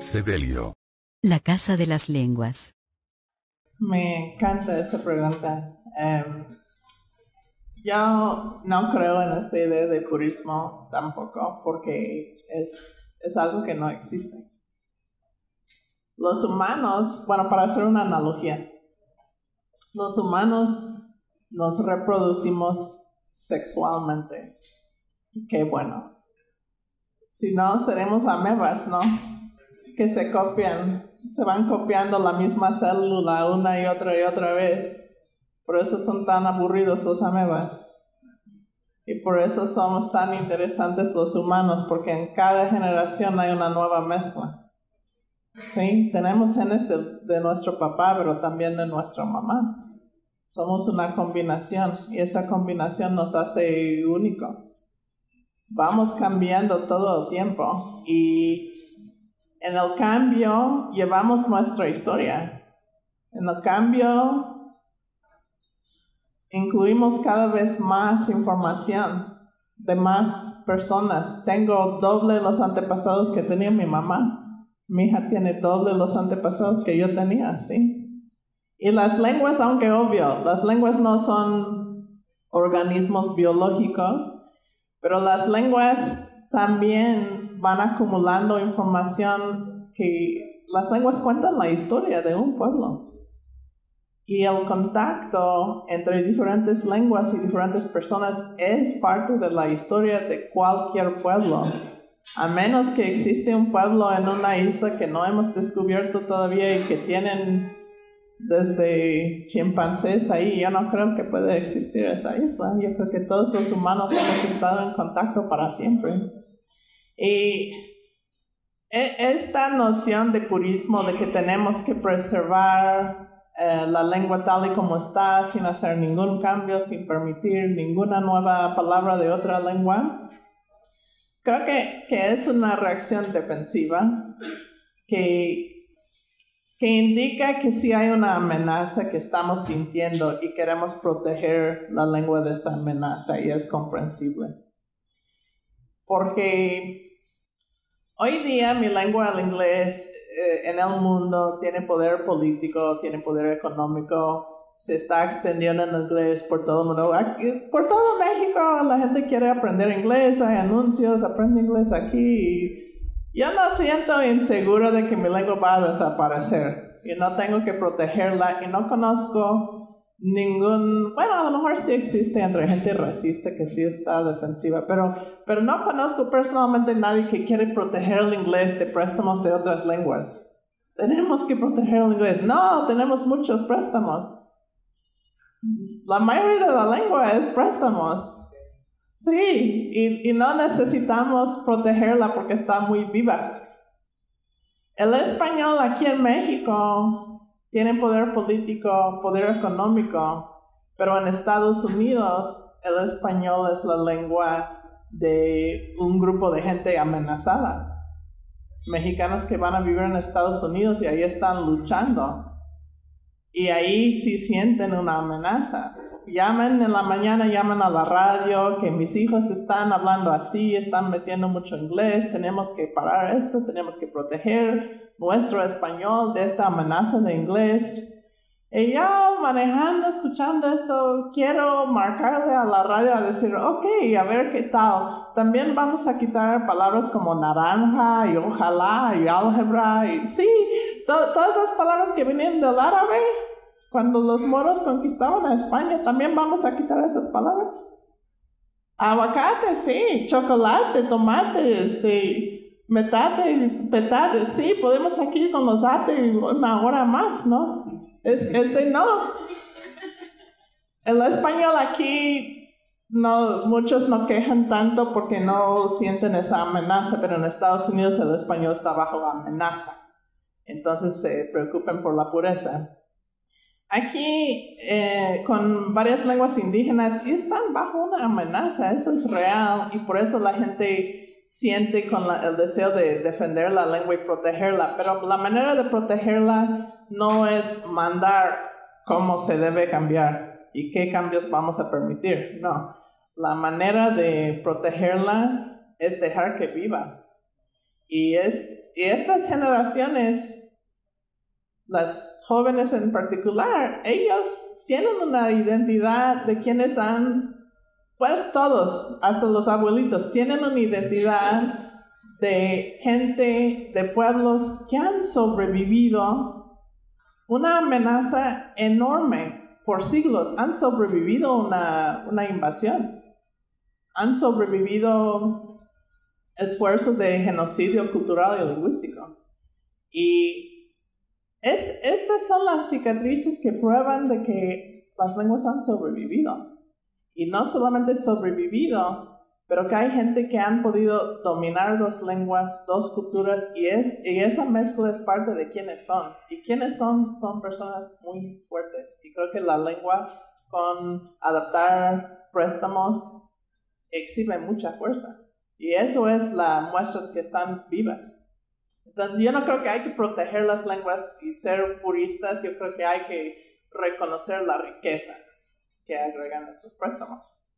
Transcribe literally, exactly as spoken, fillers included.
CEDELIO. La Casa de las Lenguas. Me encanta esa pregunta. Um, yo no creo en esta idea de purismo tampoco, porque es, es algo que no existe. Los humanos, bueno, para hacer una analogía, los humanos nos reproducimos sexualmente. Qué bueno. Si no, seremos amebas, ¿no? Que se copian, se van copiando la misma célula una y otra y otra vez. Por eso son tan aburridos los amebas. Y por eso somos tan interesantes los humanos, porque en cada generación hay una nueva mezcla. Sí, tenemos genes de, de nuestro papá, pero también de nuestra mamá. Somos una combinación y esa combinación nos hace único. Vamos cambiando todo el tiempo y en el cambio llevamos nuestra historia. En el cambio incluimos cada vez más información de más personas. Tengo doble los antepasados que tenía mi mamá. Mi hija tiene doble los antepasados que yo tenía, ¿sí? Y las lenguas, aunque obvio, las lenguas no son organismos biológicos, pero las lenguas también van acumulando información que las lenguas cuentan la historia de un pueblo. Y el contacto entre diferentes lenguas y diferentes personas es parte de la historia de cualquier pueblo. A menos que existe un pueblo en una isla que no hemos descubierto todavía y que tienen desde chimpancés ahí, yo no creo que pueda existir esa isla. Yo creo que todos los humanos hemos estado en contacto para siempre. Y esta noción de purismo, de que tenemos que preservar eh, la lengua tal y como está, sin hacer ningún cambio, sin permitir ninguna nueva palabra de otra lengua, creo que, que es una reacción defensiva que... que indica que sí hay una amenaza que estamos sintiendo y queremos proteger la lengua de esta amenaza, y es comprensible. Porque hoy día mi lengua, el inglés, eh, en el mundo tiene poder político, tiene poder económico, se está extendiendo en inglés por todo el mundo. Aquí, por todo México la gente quiere aprender inglés, hay anuncios, aprende inglés aquí. Yo no siento inseguro de que mi lengua va a desaparecer y no tengo que protegerla, y no conozco ningún, bueno, a lo mejor sí existe entre gente racista que sí está defensiva, pero, pero no conozco personalmente nadie que quiere proteger el inglés de préstamos de otras lenguas. Tenemos que proteger el inglés. No, tenemos muchos préstamos. La mayoría de la lengua es préstamos. Sí, y, y no necesitamos protegerla porque está muy viva. El español aquí en México tiene poder político, poder económico, pero en Estados Unidos el español es la lengua de un grupo de gente amenazada. Mexicanos que van a vivir en Estados Unidos y ahí están luchando. Y ahí sí sienten una amenaza. Llaman en la mañana, llaman a la radio que mis hijos están hablando así, están metiendo mucho inglés, tenemos que parar esto, tenemos que proteger nuestro español de esta amenaza de inglés. Y yo manejando, escuchando esto, quiero marcarle a la radio a decir, ok, a ver qué tal. También vamos a quitar palabras como naranja y ojalá y álgebra y sí, to todas esas palabras que vienen del árabe. Cuando los moros conquistaban a España, ¿también vamos a quitar esas palabras? Aguacate, sí. Chocolate, tomate, este, metate, petate, sí. Podemos aquí con los ate una hora más, ¿no? Es, este, no. El español aquí, no, muchos no quejan tanto porque no sienten esa amenaza, pero en Estados Unidos el español está bajo amenaza. Entonces se preocupen por la pureza. Aquí, eh, con varias lenguas indígenas, sí están bajo una amenaza, eso es real, y por eso la gente siente con la, el deseo de defender la lengua y protegerla, pero la manera de protegerla no es mandar cómo se debe cambiar y qué cambios vamos a permitir, no. La manera de protegerla es dejar que viva. Y, es, y estas generaciones, las jóvenes en particular, ellos tienen una identidad de quienes han, pues todos, hasta los abuelitos, tienen una identidad de gente, de pueblos que han sobrevivido una amenaza enorme por siglos. Han sobrevivido una, una invasión, han sobrevivido esfuerzos de genocidio cultural y lingüístico. Y es, estas son las cicatrices que prueban de que las lenguas han sobrevivido. Y no solamente sobrevivido, pero que hay gente que han podido dominar dos lenguas, dos culturas, y, es, y esa mezcla es parte de quienes son. Y quienes son, son personas muy fuertes. Y creo que la lengua, con adaptar préstamos, exhibe mucha fuerza. Y eso es la muestra que están vivas. Entonces, yo no creo que hay que proteger las lenguas y ser puristas. Yo creo que hay que reconocer la riqueza que agregan estos préstamos.